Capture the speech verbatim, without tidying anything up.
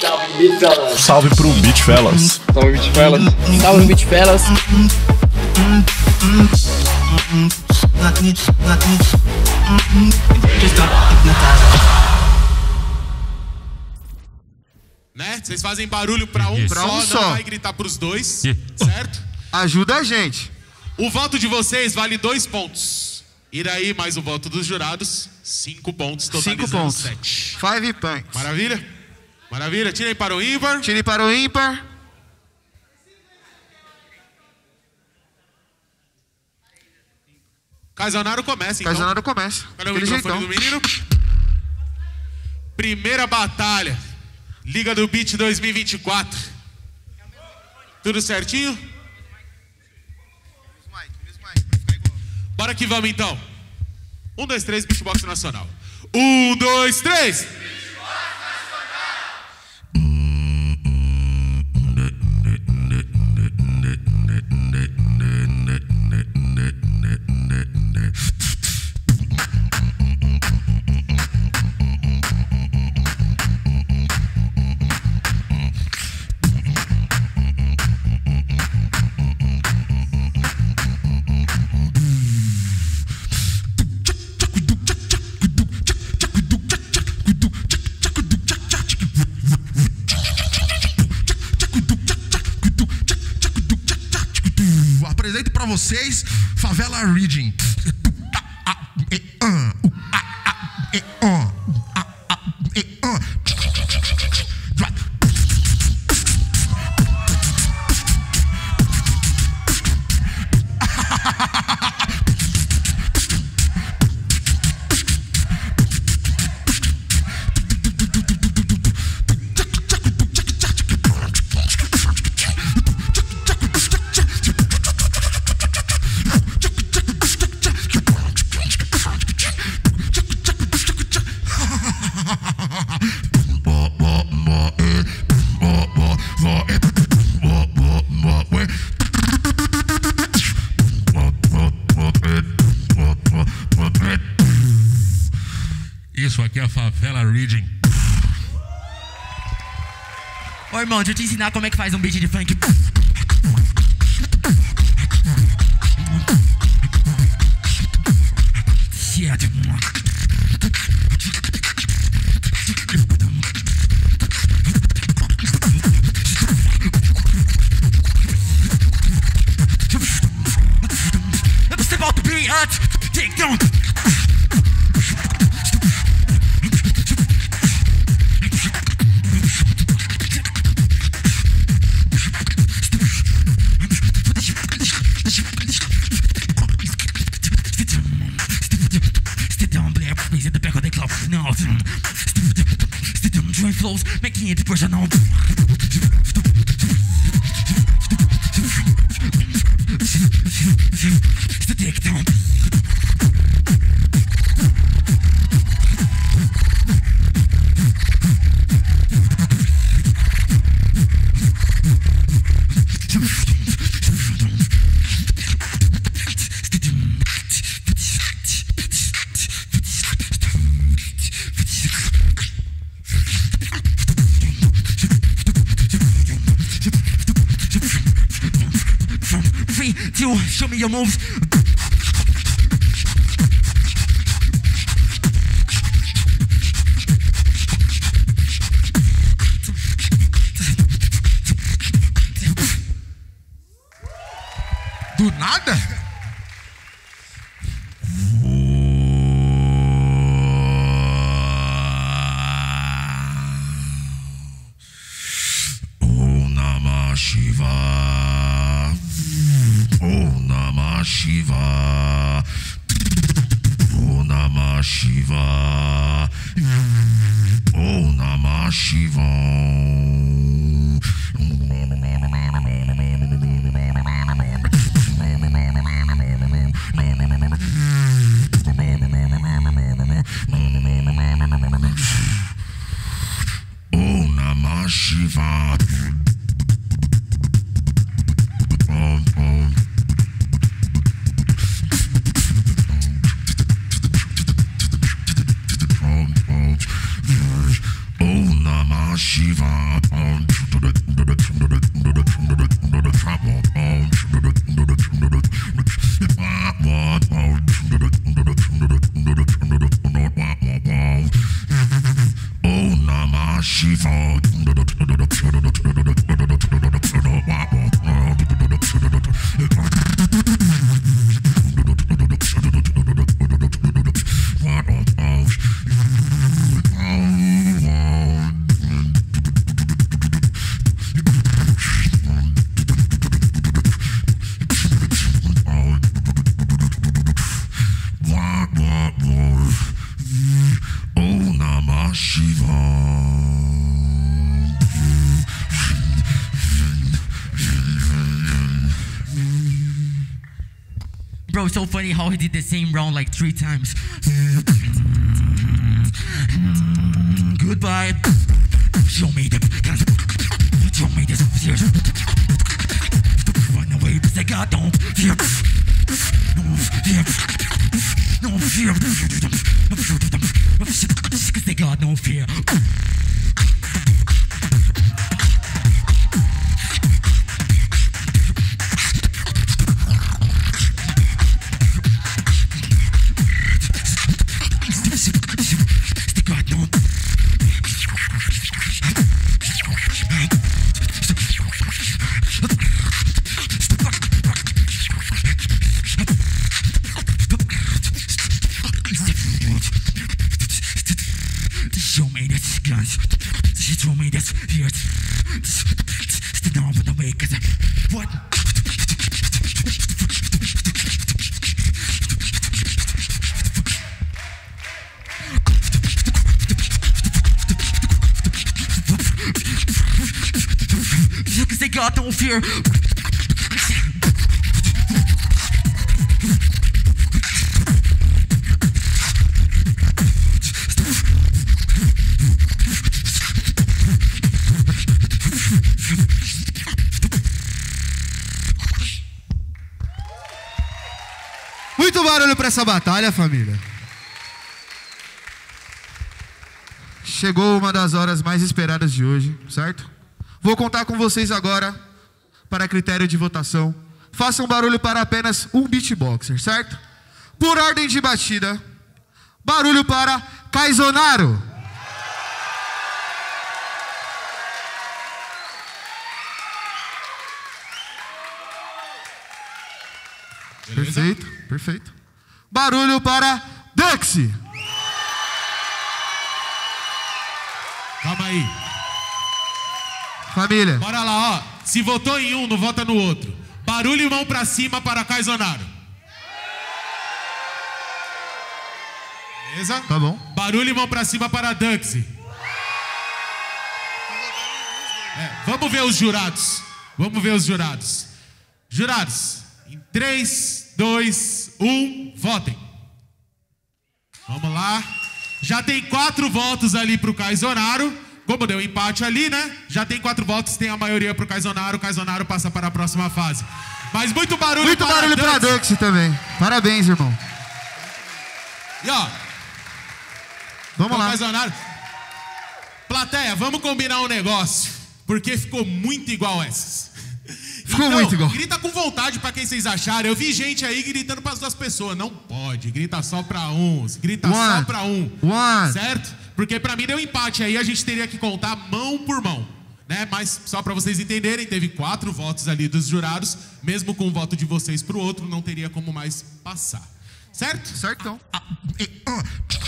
Salve, Beatfellas! Salve pro Beatfellas! Salve, Beatfellas! Salve, Beatfellas! Né? Vocês fazem barulho pra um, pra um só, não vai gritar pros dois, certo? Ajuda a gente! O voto de vocês vale dois pontos. E daí, mais o voto dos jurados, cinco pontos, totalizando cinco pontos. Sete. Five points. Maravilha? Maravilha, tirem para o ímpar. Tirem para o ímpar. Kaizonaro começa, então. Kaizonaro começa. Cadê o microfone do menino? Primeira batalha. Liga do Beat dois mil e vinte e quatro. Tudo certinho? Bora que vamos, então. Um, dois, três, Bicho Boxe Nacional. Um, dois, três... Apresento pra vocês Favela Reading. Isso aqui é a Favela Reading. Ô irmão, deixa eu te ensinar como é que faz um beat de funk. Você volta bem antes. Take down. No, dry flows, making it personal. The take down. You show me your moves. Do nada? Om Namah Shivaya. Om Namah Shivaya. Om Namah Shivaya. Om Namah Shivaya. Om Namah Shivaya. Namah Bro, so funny how he did the same round like three times. Goodbye. Show me the. Show me this. Run away, but I got no fear. No fear. No fear. Because they got no fear. Fear. Muito barulho para essa batalha, família. Chegou uma das horas mais esperadas de hoje, certo? Vou contar com vocês agora para critério de votação. Façam barulho para apenas um beatboxer, certo? Por ordem de batida, barulho para Kaizonaro. Beleza? Perfeito, perfeito. Barulho para Duckzy. Calma aí. Família. Bora lá, ó. Se votou em um, não vota no outro. Barulho e mão pra cima para Kaizonaro. Beleza? Tá bom. Barulho e mão pra cima para Duckzy. É, vamos ver os jurados. Vamos ver os jurados. Jurados, em três, dois, um, votem. Vamos lá. Já tem quatro votos ali pro Kaizonaro. Como deu empate ali, né? Já tem quatro votos, tem a maioria pro Kaizonaro. O Kaizonaro passa para a próxima fase. Mas muito barulho muito para Muito barulho para Duckzy também. Parabéns, irmão. E ó. Vamos então, lá. Kaizonaro. Plateia, vamos combinar um negócio. Porque ficou muito igual essas. Ficou então, muito igual. Grita com vontade para quem vocês acharam. Eu vi gente aí gritando para as duas pessoas. Não pode. Grita só para uns. Grita One. só para um. One. Certo? Porque pra mim deu empate aí, a gente teria que contar mão por mão, né? Mas só pra vocês entenderem, teve quatro votos ali dos jurados, mesmo com o voto de vocês pro outro, não teria como mais passar. Certo? Certo. Ah, ah, ah, ah.